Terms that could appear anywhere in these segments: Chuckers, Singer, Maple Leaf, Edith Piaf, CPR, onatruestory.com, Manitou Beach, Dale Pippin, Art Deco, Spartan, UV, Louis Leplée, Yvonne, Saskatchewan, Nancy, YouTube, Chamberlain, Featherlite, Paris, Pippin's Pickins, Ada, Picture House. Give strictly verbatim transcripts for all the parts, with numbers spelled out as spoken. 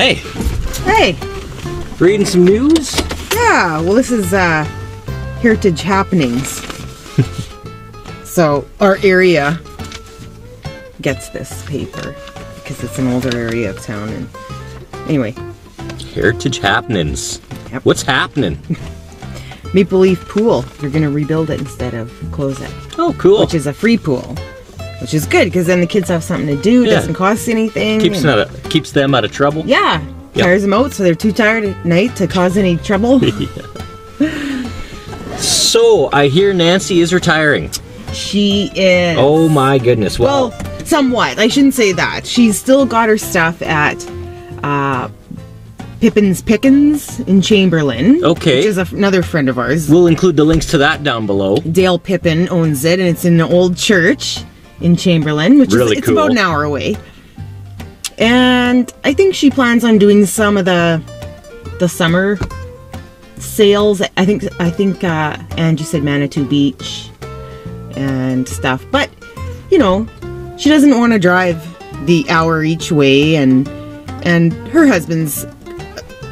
Hey. Hey. Reading some news? Yeah, well this is uh, Heritage Happenings. So our area gets this paper because it's an older area of town. And anyway. Heritage Happenings. Yep. What's happening? Maple Leaf pool. They're going to rebuild it instead of close it. Oh, cool. Which is a free pool. Which is good because then the kids have something to do. Yeah. Doesn't cost anything. Keeps, not a, keeps them out of trouble. Yeah. Yep. Tires them out so they're too tired at night to cause any trouble. Yeah. So, I hear Nancy is retiring. She is. Oh my goodness. Well, well somewhat. I shouldn't say that. She's still got her stuff at... Uh, Pippin's Pickins in Chamberlain, okay, which is a, another friend of ours. We'll include the links to that down below. Dale Pippin owns it, and it's in the old church in Chamberlain, which really is it's cool. About an hour away. And I think she plans on doing some of the the summer sales. I think I think uh, Angie said Manitou Beach and stuff, but you know, she doesn't want to drive the hour each way, and and her husband's.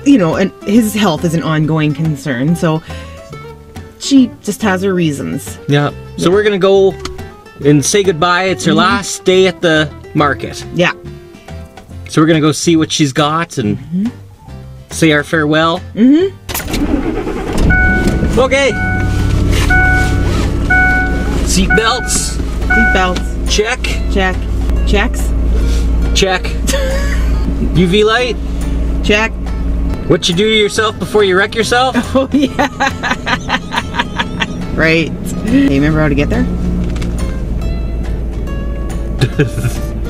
You know, and his health is an ongoing concern, so she just has her reasons. Yeah. So yeah. We're gonna go and say goodbye. It's her mm-hmm. last day at the market. Yeah. So we're gonna go see what she's got and mm-hmm. say our farewell. Mm-hmm. Okay. Seat belts. Seat belts. Check. Check. Checks. Check. U V light. Check. What you do to yourself before you wreck yourself? Oh, yeah. Right. Hey, remember how to get there?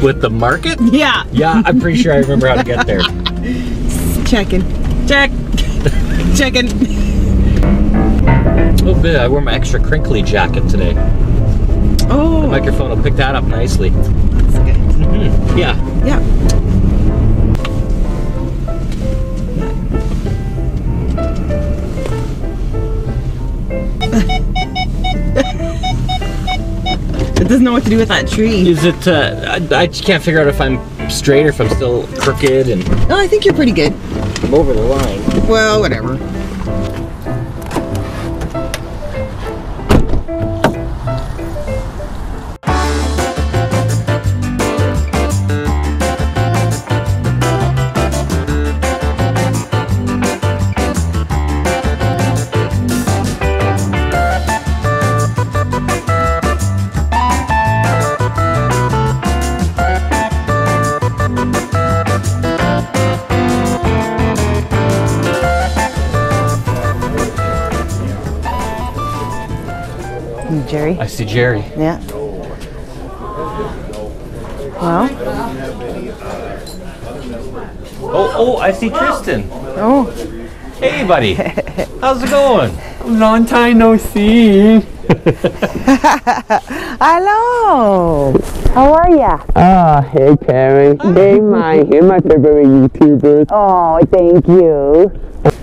With the market? Yeah. Yeah, I'm pretty sure I remember how to get there. Checking. Check. Checking. Oh, bit. I wore my extra crinkly jacket today. Oh. The microphone will pick that up nicely. That's good. Mm-hmm. Yeah. Yeah. It doesn't know what to do with that tree. Is it, uh, I, I just can't figure out if I'm straight or if I'm still crooked and... No, I think you're pretty good. I'm over the line. Well, whatever. Jerry. I see Jerry. Yeah. Wow. Oh, oh, I see Tristan. Oh. Hey, buddy. How's it going? Long time no see. Hello. How are ya? Ah, oh, hey, Karen. Hey, my, hey, my favorite YouTubers. Oh, thank you.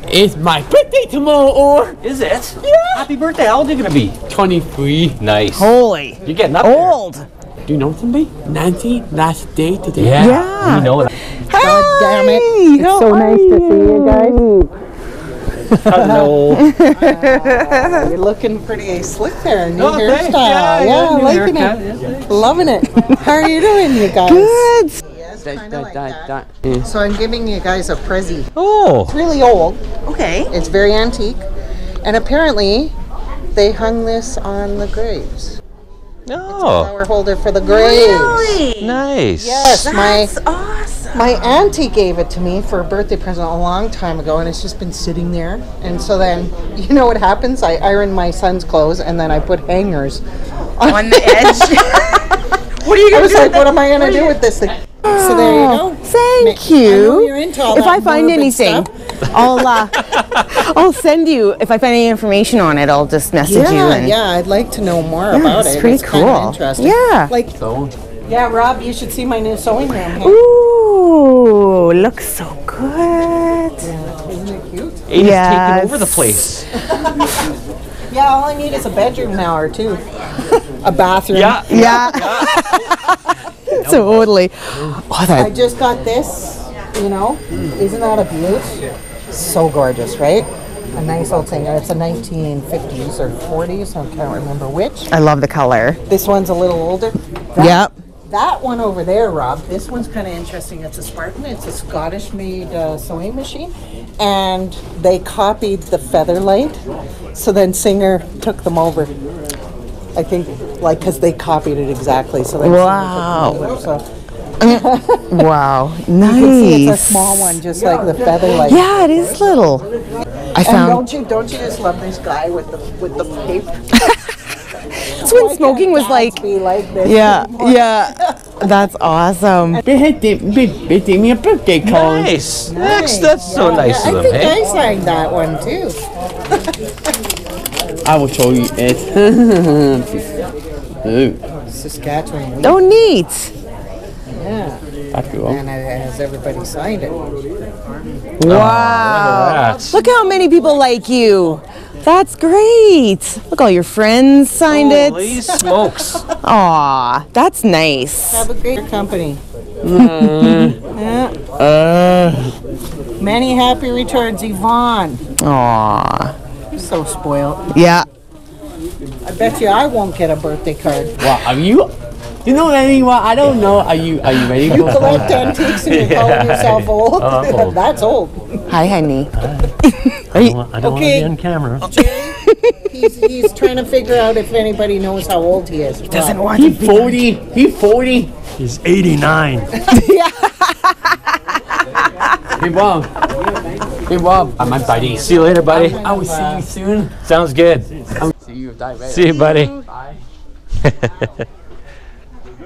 It's my birthday tomorrow, or is it? Yeah. Happy birthday! How old are you gonna be? twenty-three. Nice. Holy. You're getting up old. There. Do you know somebody? Nancy, last day today. Yeah. Yeah. You know it. Hi. God damn it! It's How so nice you? to see you guys. Hello. uh, you're looking pretty slick there. New oh, hairstyle. Yeah, yeah, yeah liking it. Yeah. Loving it. How are you doing, you guys? Good. That, that, like that. That. Yeah. So I'm giving you guys a prezi. Oh! It's really old. Okay. It's very antique. And apparently, they hung this on the graves. Oh! It's a flower holder for the graves. Really? Nice. Yes. That's my, awesome. My auntie gave it to me for a birthday present a long time ago, and it's just been sitting there. And so then, you know what happens? I iron my son's clothes, and then I put hangers on, on the edge. What are you going to do? I was like, what am I going to do with this thing? So there you go. Thank Ma you. I if I find anything, I'll uh, I'll send you. If I find any information on it, I'll just message yeah, you. And yeah, I'd like to know more yeah, about it's it. Pretty it's pretty cool. Interesting. Yeah. Like so. Yeah, Rob, you should see my new sewing room. Here. Ooh, looks so good. Yeah, isn't it cute? Ada's yes. taking over the place. Yeah, all I need is a bedroom now or two, a bathroom. Yeah. Yeah. Yeah. Totally. Oh, I just got this you know? Mm. Isn't that a beaut? So gorgeous, right? A nice old Singer. It's a nineteen fifties or forties, I can't remember which. I love the color. This one's a little older. That, yep. That one over there, Rob, this one's kind of interesting. It's a Spartan. It's a Scottish-made uh, sewing machine. And they copied the Featherlite. So then Singer took them over. I think, like, because they copied it exactly. So they wow. Took them over, so. Wow, nice. You can see it's a small one, just yeah, like the Featherlite. Yeah, it is little. I and found don't you don't you just love this guy with the with the pipe? That's when Why smoking was like, be like this yeah, yeah. That's awesome. Me a birthday call. Nice. That's that's so yeah, nice yeah, of I them. I think eh? I signed that one too. I will show you it. Saskatchewan. Oh, neat. Yeah. That's cool. And has everybody signed it? Wow. Oh, look how many people like you. That's great. Look, all your friends signed Holy it. Holy smokes. Aw, that's nice. Have a great company. Mm. Yeah. Uh. Many happy returns, Yvonne. Aw. You're so spoiled. Yeah. I bet you I won't get a birthday card. Wow, are you... You know anyone? I don't know. Are you Are you ready? You collect antiques and you yeah. call yourself old. Oh, old. That's old. Hi, honey. Hi. I don't, I don't okay. want to be on camera. Jay, he's, he's trying to figure out if anybody knows how old he is. He doesn't want he to be forty. He's forty. He's eighty-nine. Yeah. Hey, Bob. Hey, Bob. I'm my buddy. See you later, buddy. I will see you soon. Sounds good. See you. Direct. See you, buddy. Bye.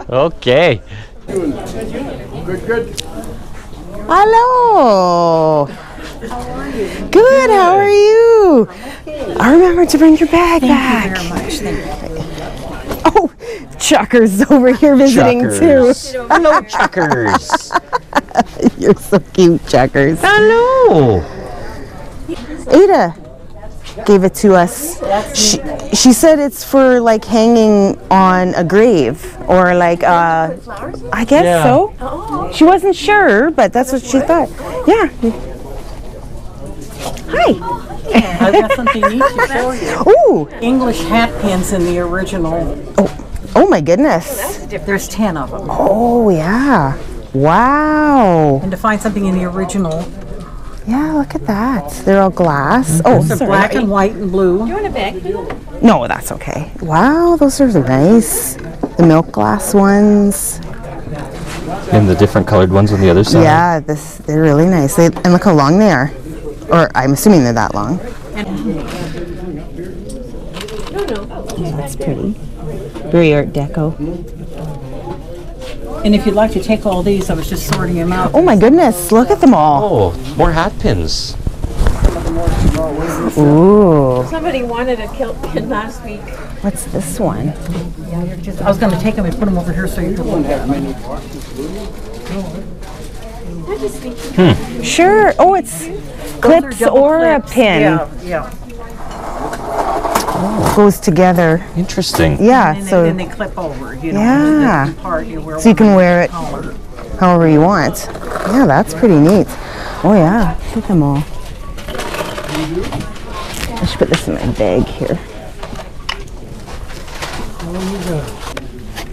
Okay. Good, good. Hello. How are you? Good, how are you? Okay. I remember to bring your bag Thank back. Thank you very much. Thank you. Oh, Chuckers over here visiting Chuckers. too. Hello, Chuckers. You're so cute, Chuckers. Hello. Ada gave it to us. She, she said it's for like hanging on a grave or like uh I guess yeah. so. Oh. She wasn't sure, but that's what she thought. Yeah. Hi. Oh, yeah. I've got something neat to show you. Ooh. English hat pins in the original. Oh, oh my goodness. Oh, there's ten of them. Oh yeah. Wow. And to find something in the original. Yeah, look at that. They're all glass. Oh, they're black and white and blue. You want a bag? No, that's okay. Wow, those are nice. The milk glass ones. And the different colored ones on the other side. Yeah, this they're really nice. They, and look how long they are. Or I'm assuming they're that long. Oh, that's pretty. Very Art Deco. And if you'd like to take all these, I was just sorting them out. Oh my goodness, look at them all. Oh, more hat pins. Ooh. Somebody wanted a kilt pin last week. What's this one? Yeah, you're just, I was going to take them and put them over here so you could look at them. Hmm. Sure. Oh, it's Those clips or clips. a pin. Yeah, yeah. Oh, goes together. Interesting. Yeah. And then, so, they, then they clip over, you know. Yeah. Part, you wear so you can wear it collar. however you want. Yeah, that's pretty neat. Oh yeah, look at them all. I should put this in my bag here.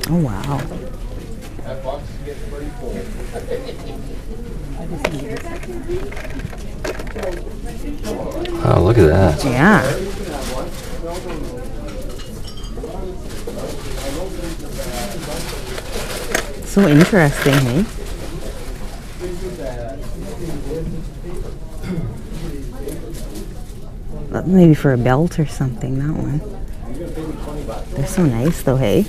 Oh wow. Oh, look at that. Yeah. So interesting, hey? Maybe for a belt or something, that one. They're so nice though, hey?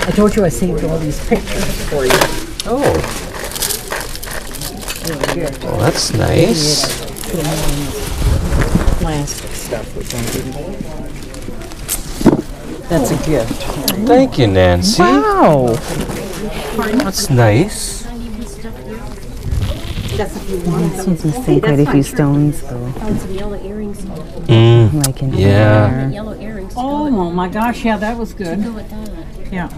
I told you I saved all these pictures for you. Oh. Oh, that's nice. Plastic stuff, which I didn't. That's a gift. Thank you, Nancy. Wow. That's nice. That's if you want. This one's missing okay, quite a few true. stones, though. Oh, it's yellow earrings. Mm. Like in yeah. Yellow earrings. Oh, oh my gosh! Yeah, that was good. Go with that. Yeah.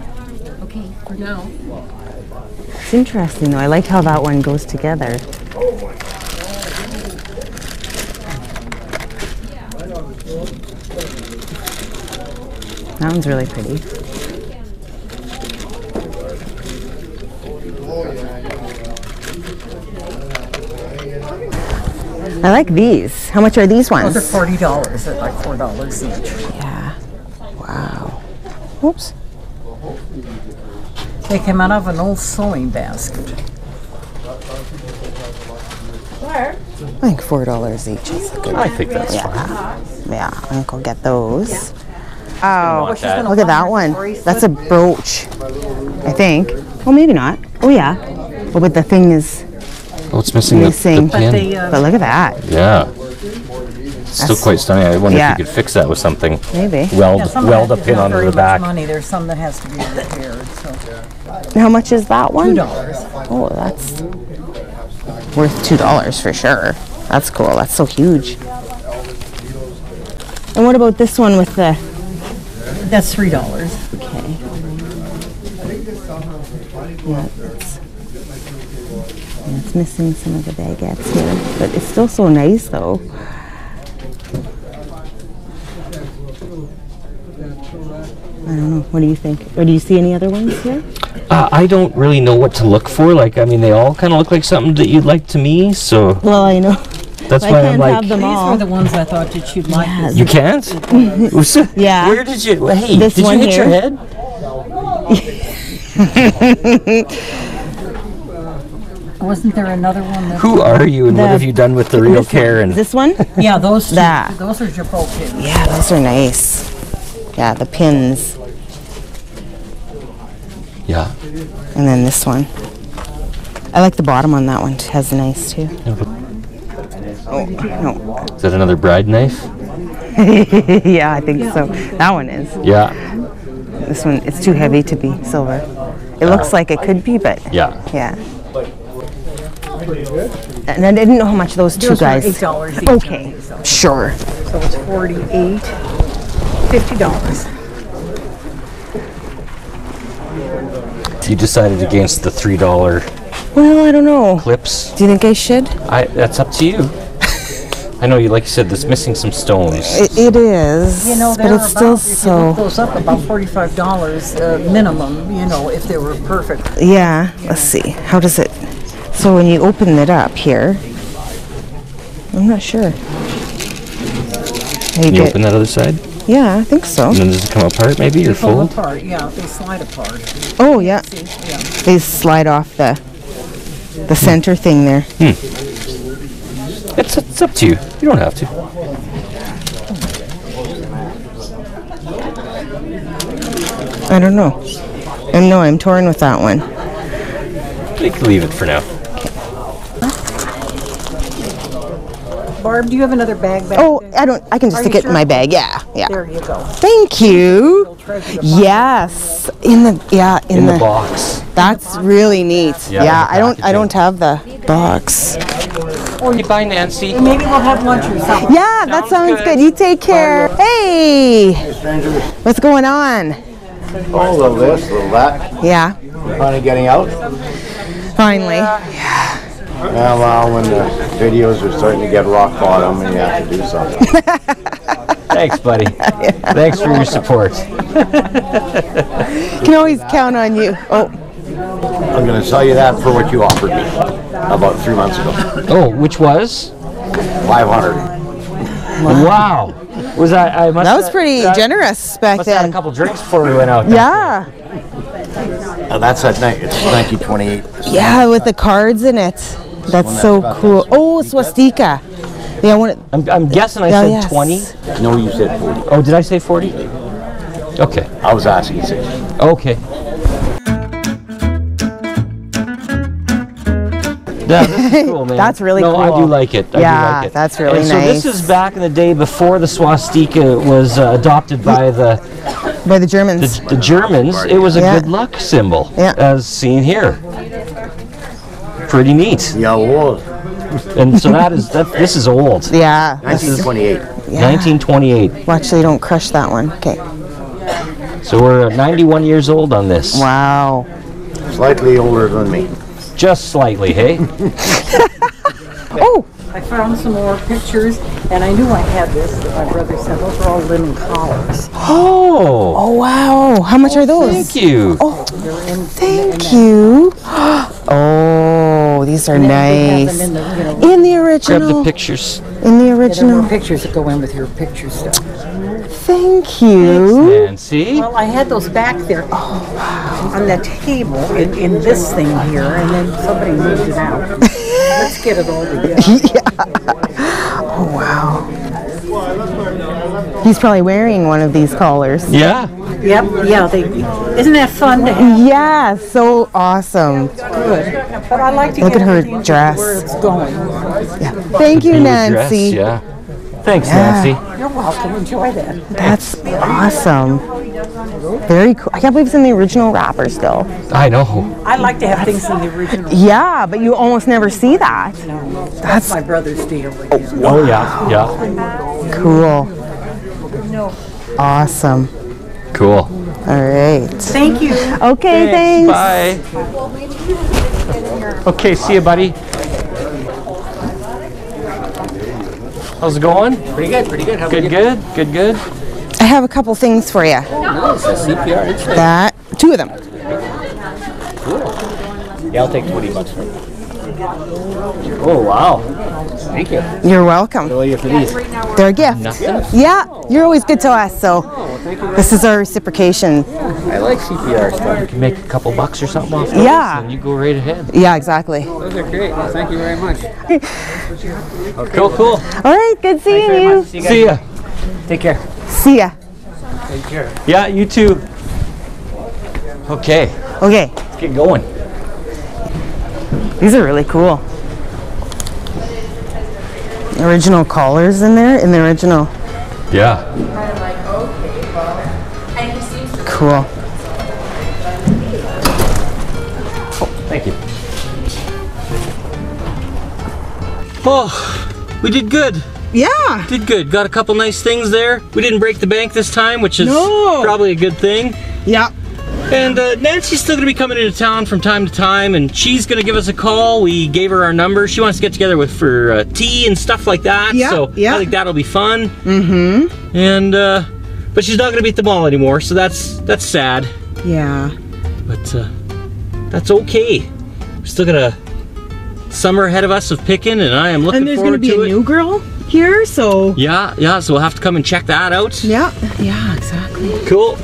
Okay. For now. It's interesting, though. I liked how that one goes together. Oh my God. That one's really pretty. I like these. How much are these ones? Those are forty dollars. They're like four dollars each. Yeah. Wow. Oops. They came out of an old sewing basket. Where? I think four dollars each is good. I think that's yeah. fine. Yeah, I'm going to go get those. Yeah. Oh, that. Look at that one. That's a brooch, I think. Well, maybe not. Oh, yeah. Oh, but the thing is oh, it's missing, missing. The, the pin. But, the, uh, but look at that. Yeah. It's still quite stunning. I wonder yeah. if you could fix that with something. Maybe. Weld, yeah, weld a pin onto the back. Money. There's some that has to be repaired. So. How much is that one? two dollars. Oh, that's worth two dollars for sure. That's cool. That's so huge. And what about this one with the... That's three dollars. Okay. Yeah, it's, it's missing some of the baguettes here, but it's still so nice, though. I don't know. What do you think? Or do you see any other ones here? Uh, I don't really know what to look for. Like, I mean, they all kind of look like something that you'd like to me. So. Well, I know. That's why I'm like, these were the ones I thought that you'd like. Yes. You can't? Yeah. Where did you, well, hey, this did you hit here. your head? Wasn't there another one? That Who are you and what have you done with the real Karen? This one? Yeah, those two, that. Those are your pro pins. Yeah, those are nice. Yeah, the pins. Yeah. And then this one. I like the bottom on that one. It has nice too. Yeah, oh, no. Is that another bride knife? Yeah, I think so. That one is. Yeah. This one, it's too heavy to be silver. It uh, looks like it could be, but... Yeah. Yeah. And I didn't know how much those two those guys... eight dollars each. Okay, so sure. So it's forty-eight dollars, fifty dollars. You decided against the three dollar... Well, I don't know. ...clips. Do you think I should? I. That's up to you. I know, you like you said, that's missing some stones. It, it is, you know, but it's still so... It goes up about forty-five dollars uh, minimum, you know, if they were perfect. Yeah, let's see. How does it... So when you open it up here... I'm not sure. Can you open that other side? Yeah, I think so. And then does it come apart, maybe, or fold? They fall apart, yeah. They slide apart. Oh, yeah. yeah. They slide off the, the center thing there. Hmm. It's, it's up to you. You don't have to. I don't know. And no, I'm torn with that one. You can leave it for now. Kay. Barb, do you have another bag back Oh, there? I don't. I can just Are stick it sure? in my bag. Yeah, yeah. There you go. Thank you. Yes, in the yeah in, in the, the box. That's in the box. really neat. Yeah, yeah I don't. I don't have the box. Or you buy Nancy. Maybe we'll have lunch or something. Yeah, that sounds, sounds good. good. You take care. Hey! Hey, strangers. What's going on? Oh, the list, the lap. Yeah. Finally getting out? Finally. Yeah. yeah. yeah well, when the videos are starting to get rock bottom, and you have to do something. Thanks, buddy. Yeah. Thanks for your support. Can always count on you. Oh. I'm going to sell you that for what you offered me about three months ago. Oh, which was? five hundred. Wow. wow. Was I, I must that was have, pretty that, generous back must then. Must have had a couple drinks before we went out. Yeah. Now that's at night. It's nineteen twenty-eight. Yeah, with the cards in it. That's so cool. Oh, swastika. Yeah, I want it. I'm, I'm guessing I oh, said yes. twenty. No, you said forty. Oh, did I say forty? Okay. I was asking you sixty. Okay. Yeah, this is cool, man. That's really no, cool. No, I do like it. I yeah, do like it. That's really and so nice. So this is back in the day before the swastika was uh, adopted by the by the Germans. The, the Germans. It was a yeah. good luck symbol, yeah. as seen here. Pretty neat. Yeah, it was. And so that is that. This is old. Yeah. nineteen twenty-eight. Yeah. nineteen twenty-eight. Watch so you don't crush that one. Okay. So we're ninety-one years old on this. Wow. Slightly older than me. Just slightly, hey? Oh. I found some more pictures, and I knew I had this that my brother sent. Those were all linen collars. Oh! Oh, wow. How much oh, are those? Thank you. Oh, in, thank in you. Oh, these are nice. In the, you know, in the original. Grab the pictures. In the original. Yeah, there were pictures that go in with your picture stuff. Thank you. Thanks, Nancy. Well, I had those back there oh, wow. on that table in, in this thing here, and then somebody moved it out. Let's get it all together. Yeah. Oh, wow. He's probably wearing one of these collars. Yeah. Yep. Yeah. They, isn't that fun to have? Yeah. So awesome. Good. But I like to look at her dress. Where it's going. Yeah. Thank you, Nancy. Dress, yeah. Thanks, yeah. Nancy. You're welcome. Enjoy that. That's awesome. Very cool. I can't believe it's in the original wrapper still. I know. I like to have that's, things in the original. Yeah, but you almost never see that. No, that's, that's my brother's deal. Oh, oh yeah, yeah. Cool. Awesome. Cool. All right. Thank you. Okay, thanks. thanks. Bye. Okay, see you, buddy. How's it going? Pretty good, pretty good. How good, good, good, good. I have a couple things for you. Oh, nice. A C P R, interesting. That, two of them. Cool. Yeah, I'll take twenty bucks for that. Oh, wow. Thank you. You're welcome. How are you for these? They're a gift. Nothing. Yeah, you're always good to us, so oh, this is our reciprocation. Yeah, I like C P R stuff. You can make a couple bucks or something off those, yeah. and you go right ahead. Yeah, exactly. Those are great. Well, thank you very much. Okay. Cool, cool. All right, good seeing you. See you. See ya. Take care. See ya. Take care. Yeah, you too. Okay. Okay. Let's get going. These are really cool. Original collars in there, in the original. Yeah. Cool. Oh, thank you. Oh, we did good. Yeah. Did good. Got a couple nice things there. We didn't break the bank this time, which is no. probably a good thing. Yeah. And uh, Nancy's still going to be coming into town from time to time, and she's going to give us a call. We gave her our number. She wants to get together with for uh, tea and stuff like that. Yeah, so yeah. I think that'll be fun. Mm-hmm. And uh, but she's not going to be at the mall anymore, so that's that's sad. Yeah. But uh, that's okay. We're still got a summer ahead of us of picking, and I am looking forward to it. And there's going to be a new girl here, so yeah, yeah. So we'll have to come and check that out. Yeah. Yeah. Exactly. Cool.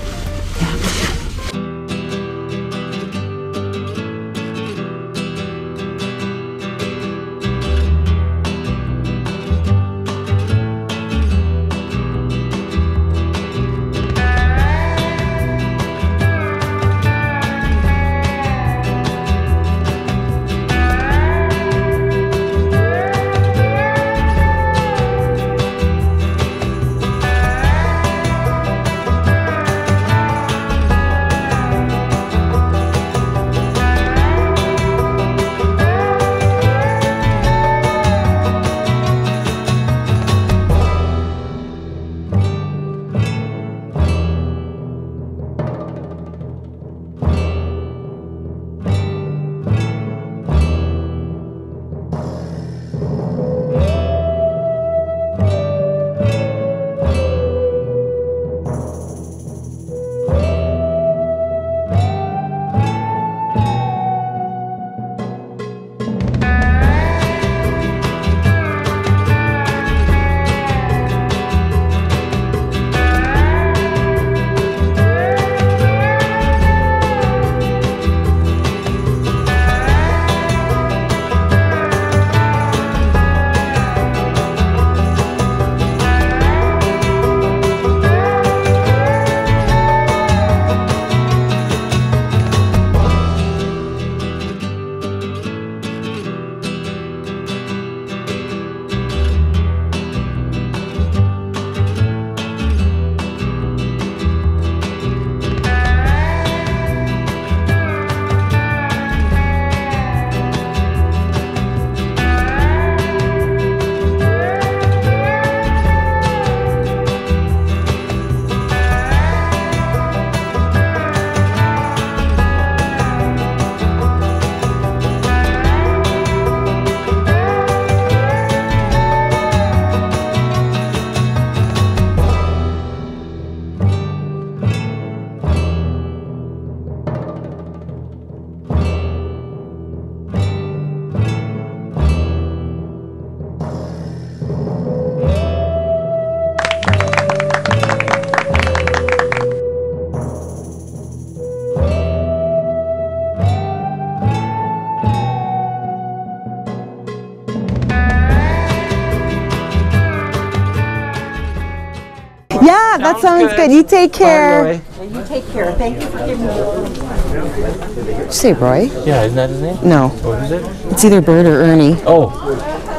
Yeah, that sounds good. You take care. You take care. Thank you for giving me. Did you say Roy? Yeah, isn't that his name? No. What is it? It's either Bert or Ernie. Oh.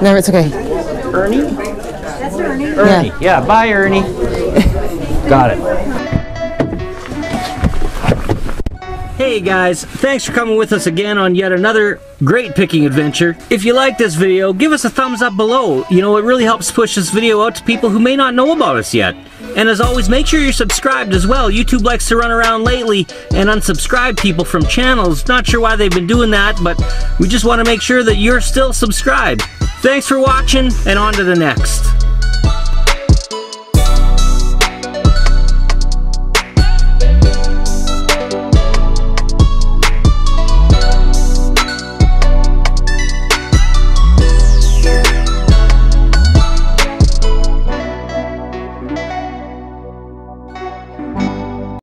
No, it's okay. Ernie? That's Ernie. Ernie. Yeah, yeah, bye, Ernie. Got it. Hey guys, thanks for coming with us again on yet another great picking adventure. If you like this video, give us a thumbs up below. You know, it really helps push this video out to people who may not know about us yet. And as always, make sure you're subscribed as well. YouTube likes to run around lately and unsubscribe people from channels. Not sure why they've been doing that, but we just want to make sure that you're still subscribed. Thanks for watching, and on to the next.